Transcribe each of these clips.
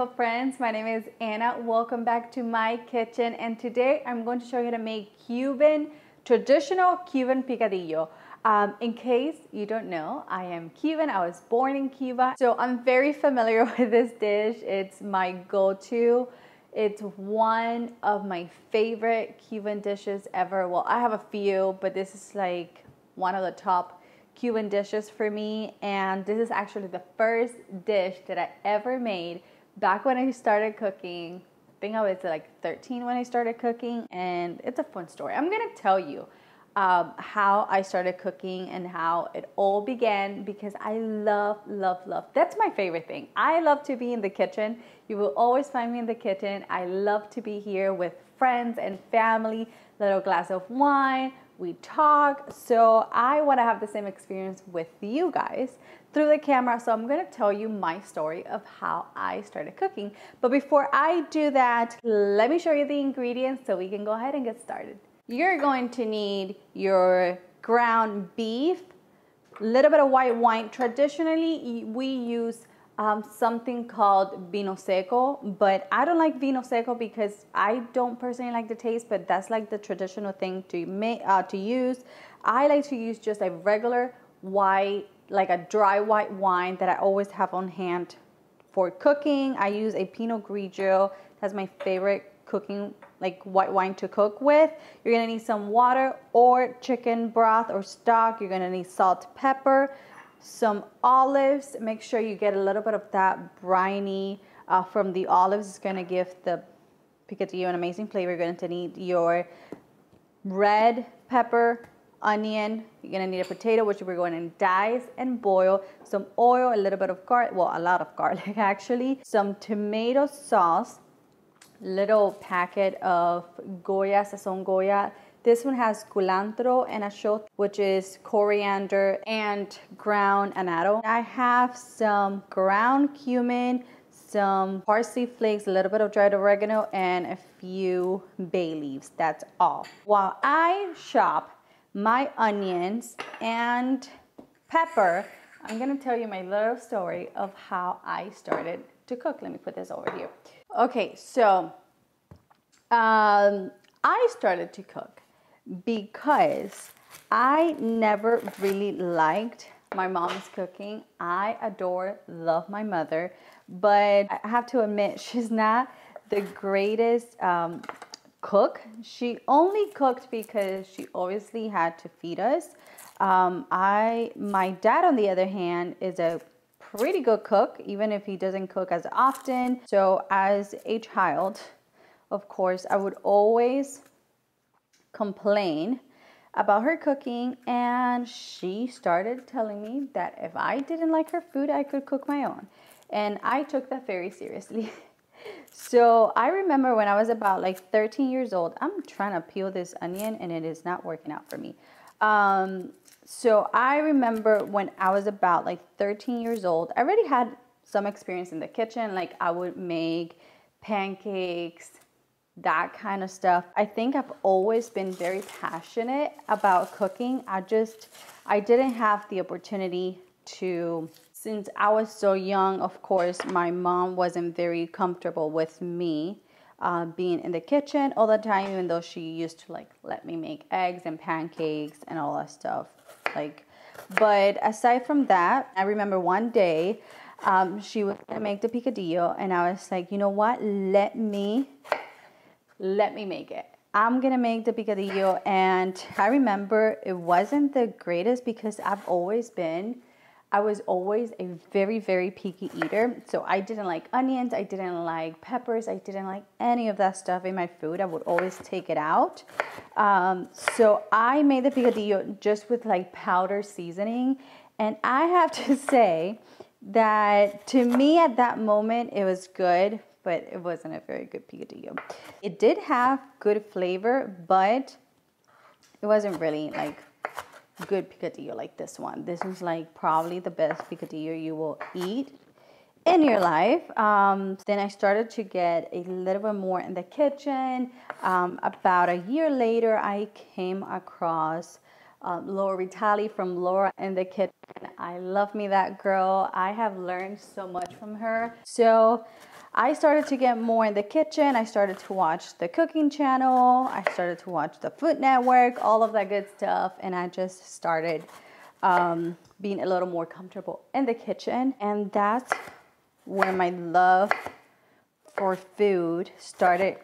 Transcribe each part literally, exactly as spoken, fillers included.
beautiful friends, my name is Anna. Welcome back to my kitchen, and today I'm going to show you how to make Cuban, traditional Cuban picadillo. Um, in case you don't know, I am Cuban. I was born in Cuba, so I'm very familiar with this dish. It's my go-to. It's one of my favorite Cuban dishes ever. Well, I have a few, but this is like one of the top Cuban dishes for me, and this is actually the first dish that I ever made back when I started cooking. I think I was like thirteen when I started cooking, and it's a fun story. I'm gonna tell you um, how I started cooking and how it all began, because I love, love, love. That's my favorite thing. I love to be in the kitchen. You will always find me in the kitchen. I love to be here with friends and family, little glass of wine, we talk. So I want to have the same experience with you guys through the camera. So I'm going to tell you my story of how I started cooking. But before I do that, let me show you the ingredients so we can go ahead and get started. You're going to need your ground beef, a little bit of white wine. Traditionally, we use um, something called vino seco, but I don't like vino seco because I don't personally like the taste, but that's like the traditional thing to make, uh, to use. I like to use just a regular white, like a dry white wine that I always have on hand for cooking. I use a Pinot Grigio. That's my favorite cooking, like white wine to cook with. You're gonna need some water or chicken broth or stock. You're gonna need salt, pepper, some olives. Make sure you get a little bit of that briny uh, from the olives. It's going to give the picadillo an amazing flavor. You're going to need your red pepper, onion. You're going to need a potato, which we're going to dice and boil. Some oil, a little bit of garlic, well, a lot of garlic actually. Some tomato sauce, little packet of Goya, Sazon Goya. This one has culantro and achiote, which is coriander, and ground annatto. I have some ground cumin, some parsley flakes, a little bit of dried oregano, and a few bay leaves. That's all. While I chop my onions and pepper, I'm gonna tell you my little story of how I started to cook. Let me put this over here. Okay, so um, I started to cook because I never really liked my mom's cooking. I adore, love my mother, but I have to admit, she's not the greatest um, cook. She only cooked because she obviously had to feed us. Um, I, my dad, on the other hand, is a pretty good cook, even if he doesn't cook as often. So as a child, of course, I would always complain about her cooking, and she started telling me that if I didn't like her food, I could cook my own, and I took that very seriously. So I remember when I was about like thirteen years old, I'm trying to peel this onion and it is not working out for me. Um, so I remember when I was about like thirteen years old, I already had some experience in the kitchen. Like I would make pancakes, that kind of stuff. I think I've always been very passionate about cooking. I just, I didn't have the opportunity to, since I was so young. Of course, my mom wasn't very comfortable with me uh, being in the kitchen all the time, even though she used to like let me make eggs and pancakes and all that stuff. Like, but aside from that, I remember one day um, she was gonna make the picadillo, and I was like, you know what? Let me Let me make it. I'm gonna make the picadillo. And I remember it wasn't the greatest because I've always been, I was always a very, very picky eater. So I didn't like onions, I didn't like peppers, I didn't like any of that stuff in my food. I would always take it out. Um, so I made the picadillo just with like powder seasoning. And I have to say that to me at that moment, it was good, but it wasn't a very good picadillo. It did have good flavor, but it wasn't really like good picadillo like this one. This is like probably the best picadillo you will eat in your life. Um, then I started to get a little bit more in the kitchen. Um, about a year later, I came across um, Laura Vitale from Laura in the Kitchen. I love me that girl. I have learned so much from her. So I started to get more in the kitchen. I started to watch the cooking channel. I started to watch the Food Network, all of that good stuff. And I just started um, being a little more comfortable in the kitchen. And that's where my love for food started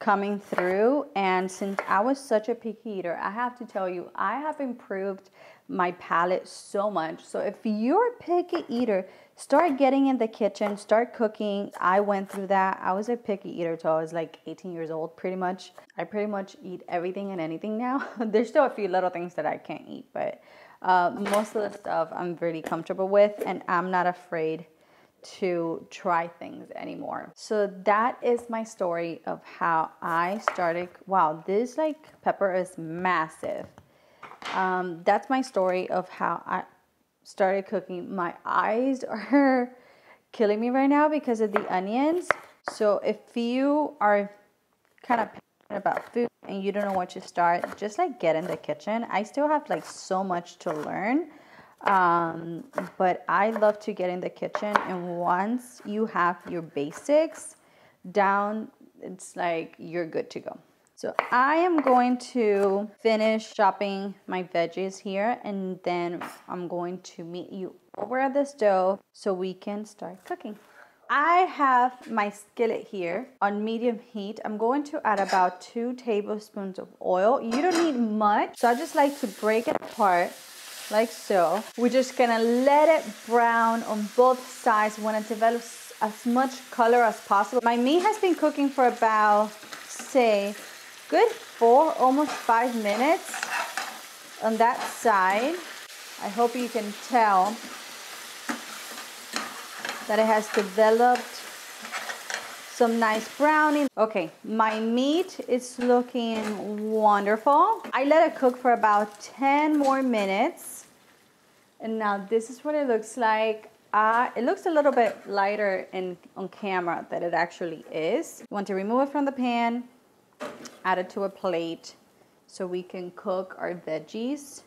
coming through. And since I was such a picky eater, I have to tell you, I have improved my palate so much. So if you're a picky eater, start getting in the kitchen, start cooking. I went through that. I was a picky eater till I was like eighteen years old, pretty much. I pretty much eat everything and anything now. There's still a few little things that I can't eat, but uh, most of the stuff I'm really comfortable with, and I'm not afraid to try things anymore. So that is my story of how I started. Wow, this like pepper is massive. Um, that's my story of how I started cooking. My eyes are killing me right now because of the onions. So if you are kind of passionate about food and you don't know what to start, just like get in the kitchen. I still have like so much to learn. Um, but I love to get in the kitchen, and once you have your basics down, it's like you're good to go. So I am going to finish chopping my veggies here, and then I'm going to meet you over at the stove so we can start cooking. I have my skillet here on medium heat. I'm going to add about two tablespoons of oil. You don't need much, so I just like to break it apart. Like so. We're just gonna let it brown on both sides when it develops as much color as possible. My meat has been cooking for about, say, good four, almost five minutes on that side. I hope you can tell that it has developed some nice browning. Okay, my meat is looking wonderful. I let it cook for about ten more minutes. And now this is what it looks like. Uh, it looks a little bit lighter in, on camera than it actually is. You want to remove it from the pan, add it to a plate so we can cook our veggies.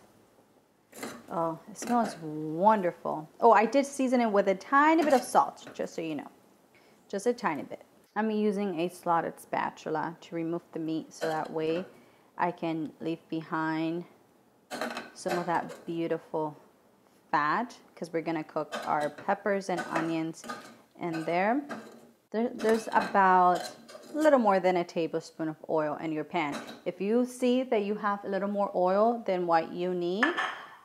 Oh, it smells wonderful. Oh, I did season it with a tiny bit of salt, just so you know, just a tiny bit. I'm using a slotted spatula to remove the meat so that way I can leave behind some of that beautiful fat, because we're gonna cook our peppers and onions in there. there. There's about a little more than a tablespoon of oil in your pan. If you see that you have a little more oil than what you need,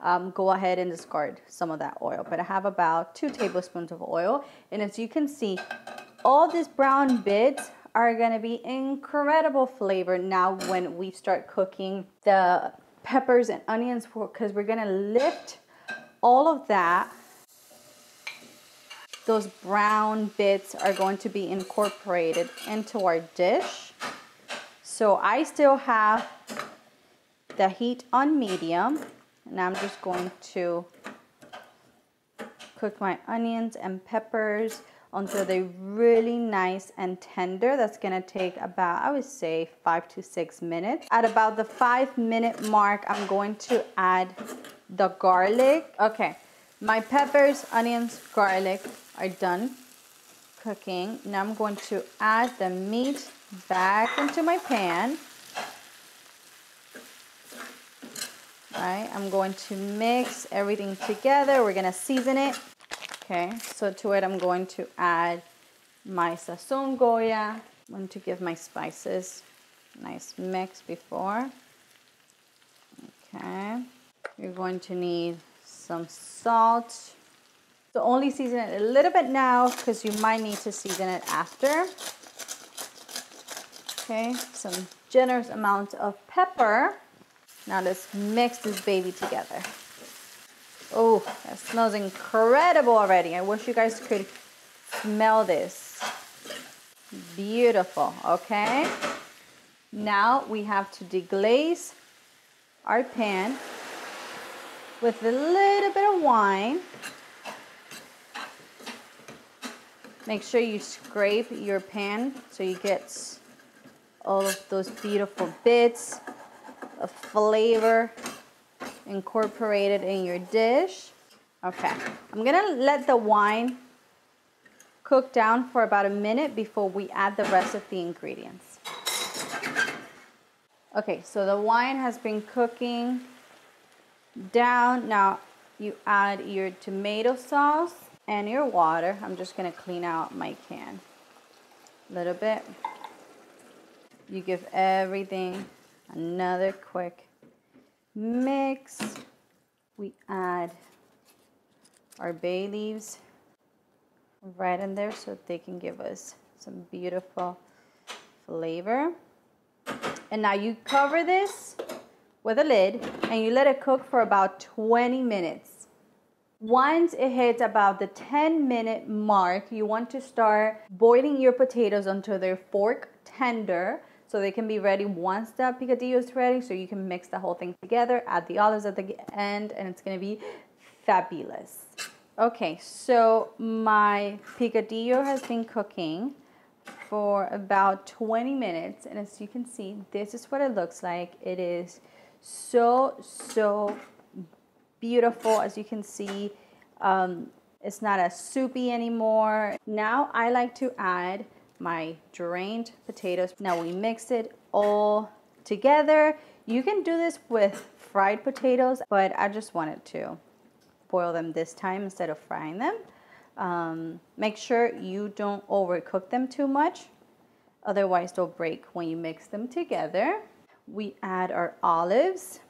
Um, go ahead and discard some of that oil. But I have about two tablespoons of oil. And as you can see, all these brown bits are gonna be incredible flavor now when we start cooking the peppers and onions, because we're gonna lift all of that. Those brown bits are going to be incorporated into our dish. So I still have the heat on medium. And I'm just going to cook my onions and peppers until they're really nice and tender. That's gonna take about, I would say, five to six minutes. At about the five minute mark, I'm going to add the garlic. Okay, my peppers, onions, garlic are done cooking. Now I'm going to add the meat back into my pan. Right, I'm going to mix everything together. We're gonna season it. Okay, so to it I'm going to add my sazon Goya. I'm going to give my spices a nice mix before. Okay, you're going to need some salt. So only season it a little bit now because you might need to season it after. Okay, some generous amount of pepper. Now let's mix this baby together. Oh, that smells incredible already. I wish you guys could smell this. Beautiful, okay? Now we have to deglaze our pan with a little bit of wine. Make sure you scrape your pan so you get all of those beautiful bits of flavor incorporated in your dish. Okay, I'm gonna let the wine cook down for about a minute before we add the rest of the ingredients. Okay, so the wine has been cooking down. Now you add your tomato sauce and your water. I'm just gonna clean out my can a little bit. You give everything another quick mix. We add our bay leaves right in there so they can give us some beautiful flavor. And now you cover this with a lid and you let it cook for about twenty minutes. Once it hits about the ten minute mark, you want to start boiling your potatoes until they're fork tender, so they can be ready once the picadillo is ready, so you can mix the whole thing together, add the olives at the end, and it's gonna be fabulous. Okay, so my picadillo has been cooking for about twenty minutes, and as you can see, this is what it looks like. It is so, so beautiful. As you can see, um, it's not as soupy anymore. Now I like to add my drained potatoes. Now we mix it all together. You can do this with fried potatoes, but I just wanted to boil them this time instead of frying them. Um, make sure you don't overcook them too much, otherwise they'll break when you mix them together. We add our olives.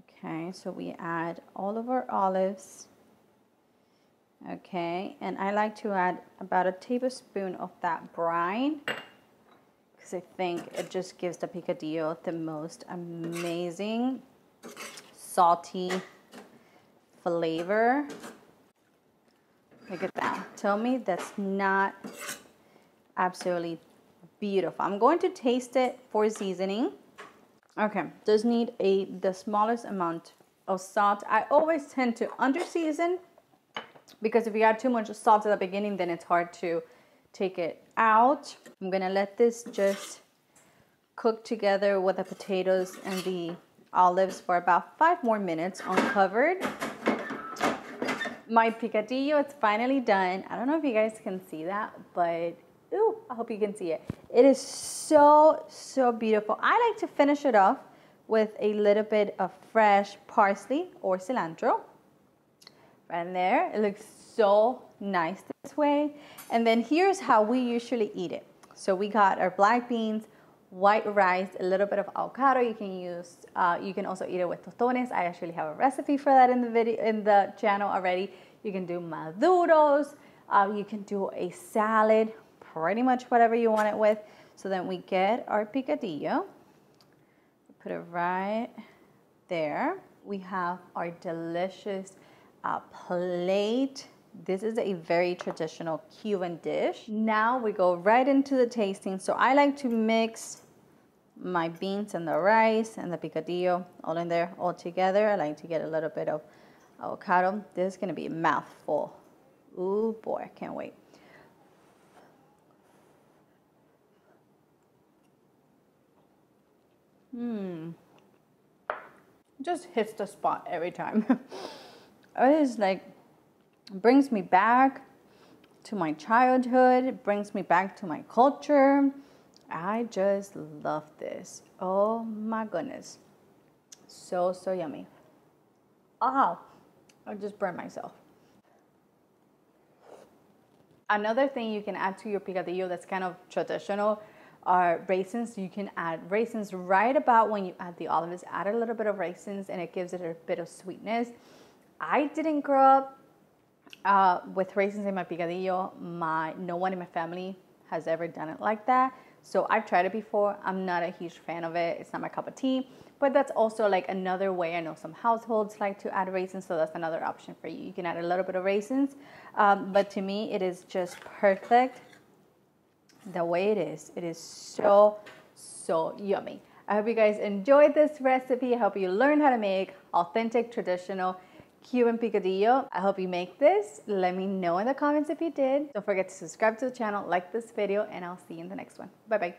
Okay, so we add all of our olives. Okay, and I like to add about a tablespoon of that brine because I think it just gives the picadillo the most amazing salty flavor. Look at that. Tell me that's not absolutely beautiful. I'm going to taste it for seasoning. Okay, just need a the smallest amount of salt. I always tend to under-season, because if you add too much salt at the beginning, then it's hard to take it out. I'm gonna let this just cook together with the potatoes and the olives for about five more minutes uncovered. My picadillo, it's finally done. I don't know if you guys can see that, but ooh, I hope you can see it. It is so, so beautiful. I like to finish it off with a little bit of fresh parsley or cilantro. Right there, it looks so nice this way. And then here's how we usually eat it. So we got our black beans, white rice, a little bit of avocado. You can use, uh, you can also eat it with tostones. I actually have a recipe for that in the video, in the channel already. You can do maduros. Uh, you can do a salad, pretty much whatever you want it with. So then we get our picadillo, put it right there. We have our delicious Uh, plate. This is a very traditional Cuban dish. Now we go right into the tasting. So I like to mix my beans and the rice and the picadillo all in there, all together. I like to get a little bit of avocado. This is gonna be a mouthful. Ooh boy, I can't wait. Hmm. Just hits the spot every time. It is like, brings me back to my childhood. It brings me back to my culture. I just love this. Oh my goodness. So, so yummy. Oh, I just burned myself. Another thing you can add to your picadillo that's kind of traditional are raisins. You can add raisins right about when you add the olives. Add a little bit of raisins and it gives it a bit of sweetness. I didn't grow up uh, with raisins in my picadillo. My, no one in my family has ever done it like that. So I've tried it before. I'm not a huge fan of it. It's not my cup of tea. But that's also like another way. I know some households like to add raisins, so that's another option for you. You can add a little bit of raisins. Um, but to me, it is just perfect the way it is. It is so, so yummy. I hope you guys enjoyed this recipe. I hope you learned how to make authentic, traditional Cuban picadillo. I hope you make this. Let me know in the comments if you did. Don't forget to subscribe to the channel, like this video, and I'll see you in the next one. Bye bye.